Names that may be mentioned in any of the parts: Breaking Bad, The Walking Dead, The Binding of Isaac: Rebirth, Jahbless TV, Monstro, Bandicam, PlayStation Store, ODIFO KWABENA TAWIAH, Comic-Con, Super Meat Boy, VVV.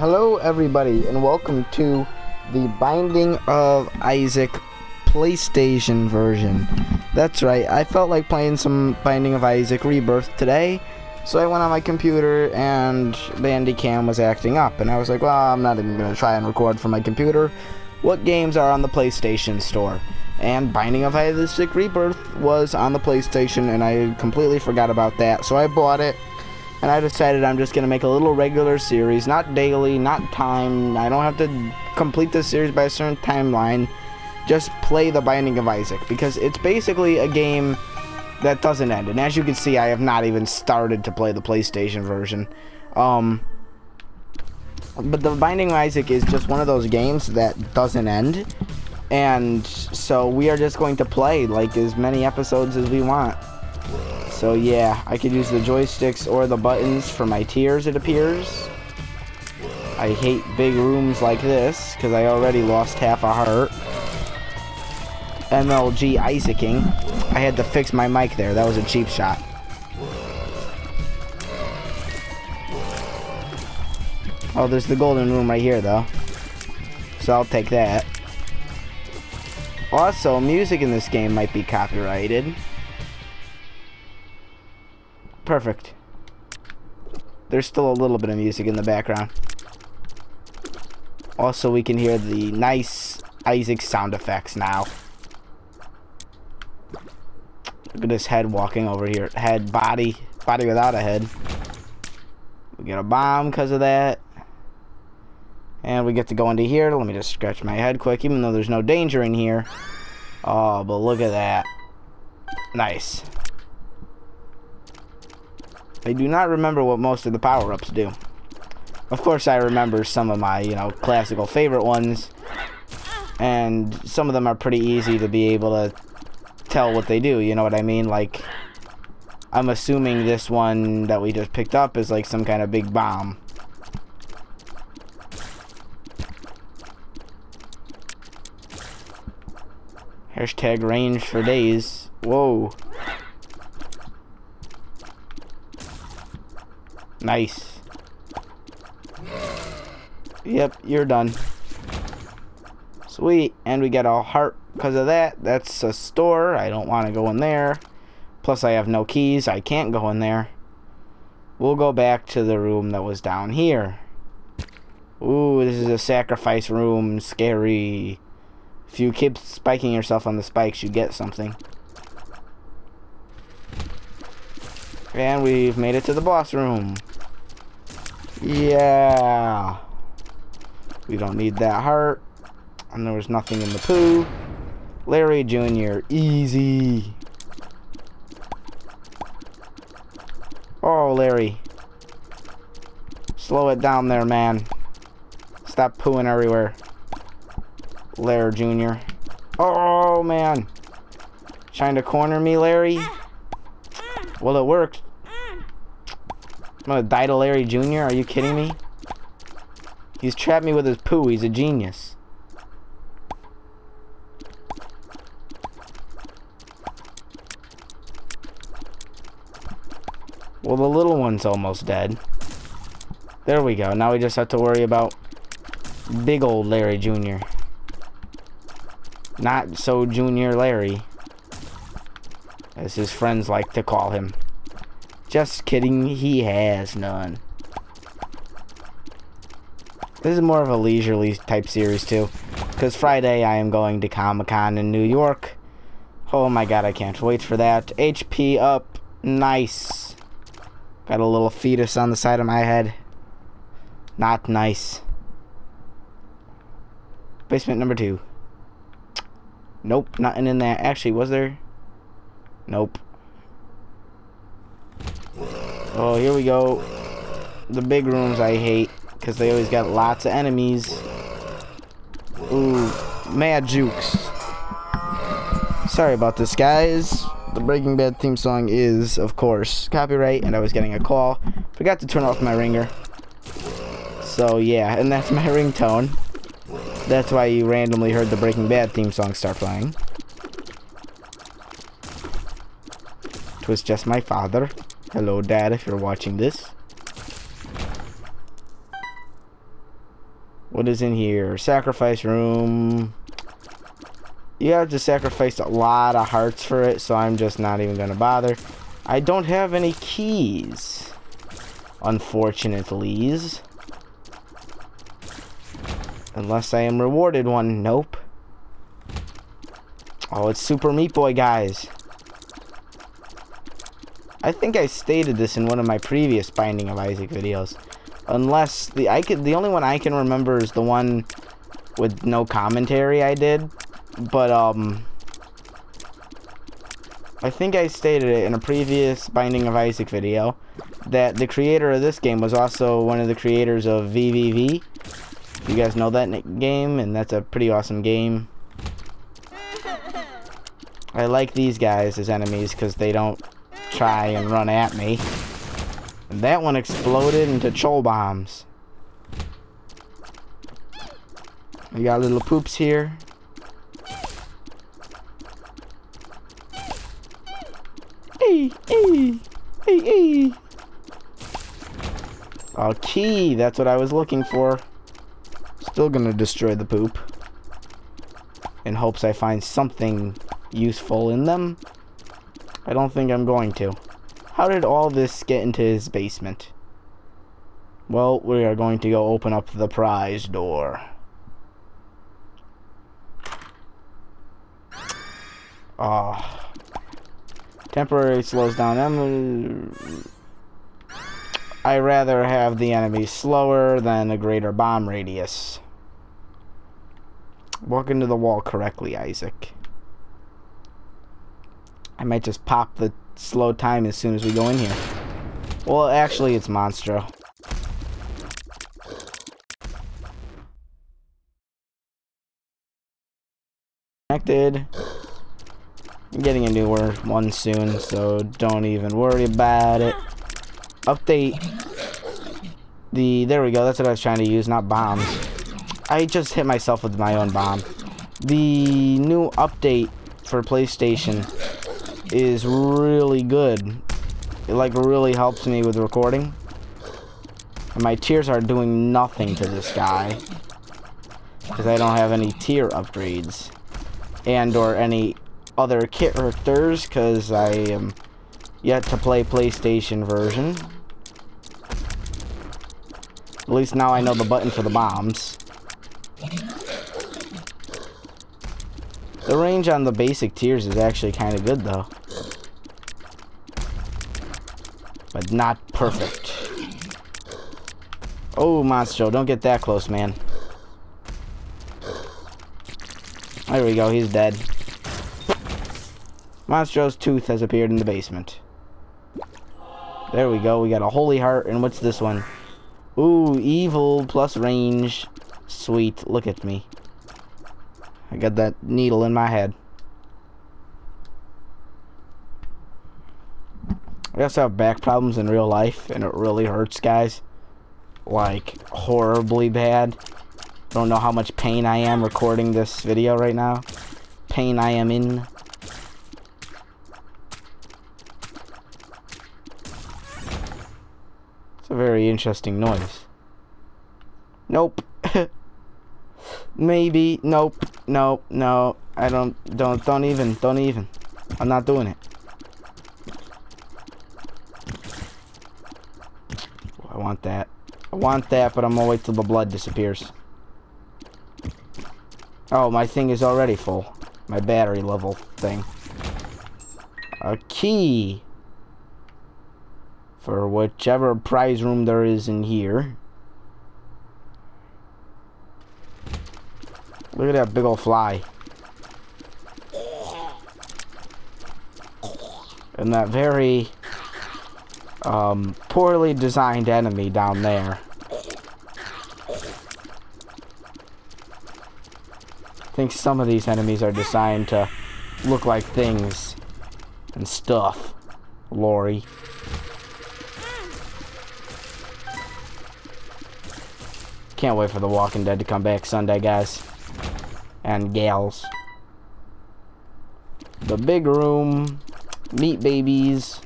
Hello everybody, and welcome to The Binding of Isaac PlayStation version. That's right, I felt like playing some Binding of Isaac Rebirth today, so I went on my computer and Bandicam was acting up, and I was like, well, I'm not even going to try and record from my computer. What games are on the PlayStation Store? And Binding of Isaac Rebirth was on the PlayStation, and I completely forgot about that, so I bought it. And I decided I'm just going to make a little regular series, not daily, not time. I don't have to complete this series by a certain timeline. Just play The Binding of Isaac, because it's basically a game that doesn't end. And as you can see, I have not even started to play the PlayStation version. But The Binding of Isaac is just one of those games that doesn't end. And so we are just going to play, like, as many episodes as we want. So yeah, I could use the joysticks or the buttons for my tiers, it appears. I hate big rooms like this, because I already lost half a heart. MLG Isaacing. I had to fix my mic there, that was a cheap shot. Oh, there's the golden room right here, though. So I'll take that. Also, music in this game might be copyrighted. Perfect. There's still a little bit of music in the background. Also, we can hear the nice Isaac sound effects now. Look at this head walking over here. Head, body. Body without a head. We get a bomb because of that. And we get to go into here. Let me just scratch my head quick, even though there's no danger in here. Oh, but look at that. Nice. I do not remember what most of the power-ups do. Of course, I remember some of my, classical favorite ones. And some of them are pretty easy to be able to tell what they do, you know what I mean? Like, I'm assuming this one that we just picked up is like some kind of big bomb. Hashtag range for days. Whoa. Nice. Yep, you're done. Sweet. And we get a heart because of that. That's a store. I don't want to go in there. Plus, I have no keys. I can't go in there. We'll go back to the room that was down here. Ooh, this is a sacrifice room. Scary. If you keep spiking yourself on the spikes, you get something. And we've made it to the boss room. Yeah. We don't need that heart. And there was nothing in the poo. Larry Jr. Easy. Oh, Larry. Slow it down there, man. Stop pooing everywhere. Larry Jr. Oh, man. Trying to corner me, Larry? Well, it worked. I'm gonna die to Larry Jr. Are you kidding me? He's trapped me with his poo. He's a genius. Well, the little one's almost dead. There we go. Now we just have to worry about big old Larry Jr. Not so Junior Larry, as his friends like to call him. Just kidding, he has none. This is more of a leisurely type series too, because Friday I am going to Comic-Con in New York. Oh my god, I can't wait for that. HP up, nice. Got a little fetus on the side of my head. Not nice. Basement number 2. Nope, nothing in there. Actually, was there? Nope. Oh, here we go. The big rooms I hate, because they always got lots of enemies. Ooh, mad jukes. Sorry about this, guys. The Breaking Bad theme song is, of course, copyright, and I was getting a call. Forgot to turn off my ringer. So, yeah, and that's my ringtone. That's why you randomly heard the Breaking Bad theme song start playing. Was just my father. Hello, Dad, if you're watching this. What is in here? Sacrifice room. You have to sacrifice a lot of hearts for it, so I'm just not even gonna bother. I don't have any keys, unfortunately. Unless I am rewarded one. Nope. Oh, it's Super Meat Boy, guys. I think I stated this in one of my previous Binding of Isaac videos. Unless the only one I can remember is the one with no commentary I did, but I think I stated it in a previous Binding of Isaac video that the creator of this game was also one of the creators of VVV. If you guys know that game, and that's a pretty awesome game. I like these guys as enemies because they don't try and run at me. And that one exploded into troll bombs. We got little poops here. Hey, hey, hey, hey. Oh, key. That's what I was looking for. Still gonna destroy the poop in hopes I find something useful in them. I don't think I'm going to. How did all this get into his basement? Well, we are going to go open up the prize door. Oh. Temporary slows down them. I rather have the enemy slower than a greater bomb radius. Walk into the wall correctly, Isaac. I might just pop the slow time as soon as we go in here. Well, actually, it's Monstro. Connected. I'm getting a newer one soon, so don't even worry about it. Update. There we go. That's what I was trying to use, not bombs. I just hit myself with my own bomb. The new update for PlayStation is really good. It like really helps me with recording. And my tiers are doing nothing to this guy because I don't have any tier upgrades and or any other characters because I am yet to play PlayStation version. At least now I know the button for the bombs. The range on the basic tiers is actually kind of good though. But not perfect. Oh, Monstro, don't get that close, man. There we go, he's dead. Monstro's tooth has appeared in the basement. There we go, we got a holy heart, and what's this one? Ooh, evil plus range. Sweet, look at me. I got that needle in my head. I also have back problems in real life, and it really hurts, guys. Like, horribly bad. Don't know how much pain I am recording this video right now. Pain I am in. It's a very interesting noise. Nope. Maybe. Nope. No, no, I don't even. I'm not doing it. I want that. I want that, but I'm gonna wait till the blood disappears. Oh, my thing is already full. My battery level thing. A key. For whichever prize room there is in here. Look at that big old fly. And that very poorly designed enemy down there. I think some of these enemies are designed to look like things and stuff. Lori. Can't wait for The Walking Dead to come back Sunday, guys. And gals. The big room. Meat babies.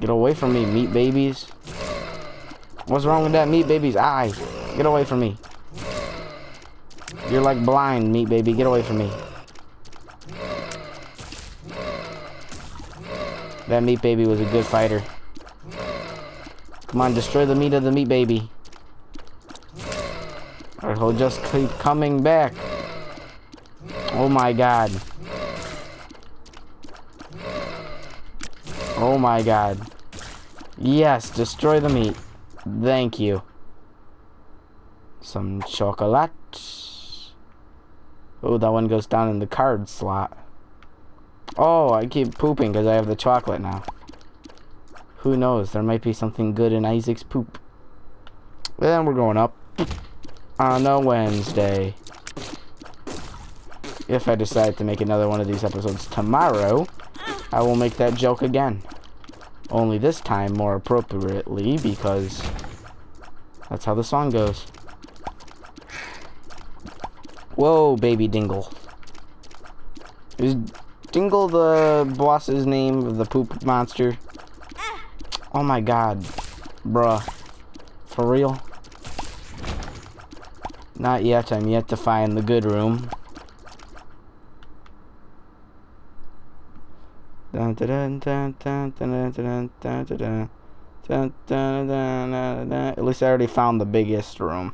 Get away from me, meat babies. What's wrong with that meat baby's eye? Get away from me. You're like blind, meat baby. Get away from me. That meat baby was a good fighter. Come on, destroy the meat of the meat baby. Or he'll just keep coming back. Oh my god. Oh my god. Yes, destroy the meat. Thank you. Some chocolate. Oh, that one goes down in the card slot. Oh, I keep pooping because I have the chocolate now. Who knows? There might be something good in Isaac's poop. Then we're going up on a Wednesday. If I decide to make another one of these episodes tomorrow, I will make that joke again. Only this time more appropriately, because that's how the song goes. Whoa, baby Dingle. Is Dingle the boss's name of the poop monster? Oh my god, bruh, for real? Not yet, I'm yet to find the good room. At least I already found the biggest room.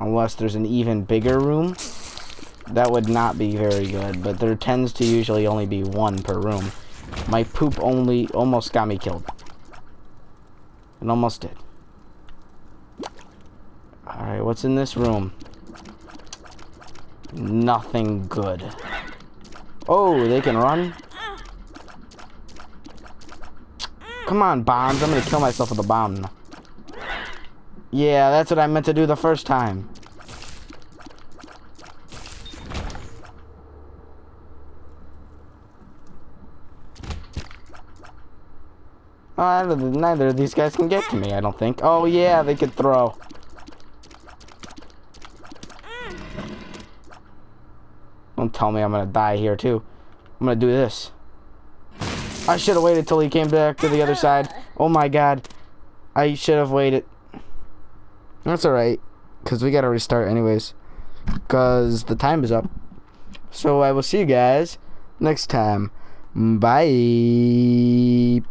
Unless there's an even bigger room, that would not be very good, but there tends to usually only be one per room. My poop only almost got me killed. It almost did. Alright, what's in this room? Nothing good. Oh, they can run? Come on, bombs. I'm gonna kill myself with a bomb. Yeah, that's what I meant to do the first time. Neither of these guys can get to me, I don't think. Oh, yeah, they could throw. Don't tell me I'm gonna die here, too. I'm gonna do this. I should have waited till he came back to the other side. Oh, my God. I should have waited. That's alright, because we gotta restart anyways. Because the time is up. So I will see you guys next time. Bye.